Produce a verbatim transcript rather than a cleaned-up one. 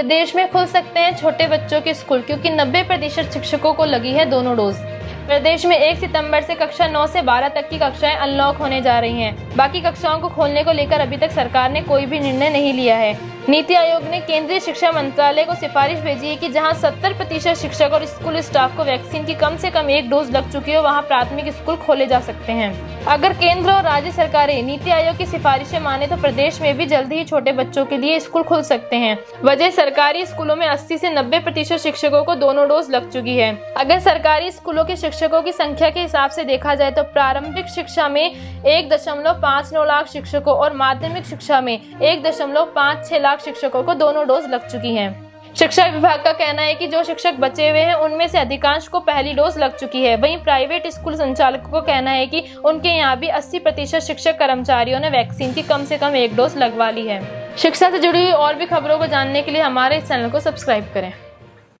प्रदेश में खुल सकते हैं छोटे बच्चों के स्कूल, क्योंकि नब्बे प्रतिशत शिक्षकों को लगी है दोनों डोज। प्रदेश में एक सितंबर से कक्षा नौ से बारह तक की कक्षाएं अनलॉक होने जा रही हैं। बाकी कक्षाओं को खोलने को लेकर अभी तक सरकार ने कोई भी निर्णय नहीं लिया है। नीति आयोग ने केंद्रीय शिक्षा मंत्रालय को सिफारिश भेजी है कि जहां सत्तर प्रतिशत शिक्षक और स्कूल स्टाफ को वैक्सीन की कम से कम एक डोज लग चुकी हो, वहां प्राथमिक स्कूल खोले जा सकते हैं। अगर केंद्र और राज्य सरकारें नीति आयोग की सिफारिशें माने तो प्रदेश में भी जल्द ही छोटे बच्चों के लिए स्कूल खुल सकते हैं। वजह, सरकारी स्कूलों में अस्सी से नब्बे प्रतिशत शिक्षकों को दोनों डोज लग चुकी है। अगर सरकारी स्कूलों के शिक्षकों की संख्या के हिसाब से देखा जाए तो प्रारंभिक शिक्षा में एक दशमलव पाँच नौ लाख शिक्षकों और माध्यमिक शिक्षा में एक दशमलव पाँच छह लाख शिक्षकों को दोनों डोज लग चुकी हैं। शिक्षा विभाग का कहना है कि जो शिक्षक बचे हुए हैं उनमें से अधिकांश को पहली डोज लग चुकी है। वहीं प्राइवेट स्कूल संचालकों को कहना है कि उनके यहाँ भी अस्सी प्रतिशत शिक्षक कर्मचारियों ने वैक्सीन की कम से कम एक डोज लगवा ली है। शिक्षा से जुड़ी हुई और भी खबरों को जानने के लिए हमारे इस चैनल को सब्सक्राइब करें।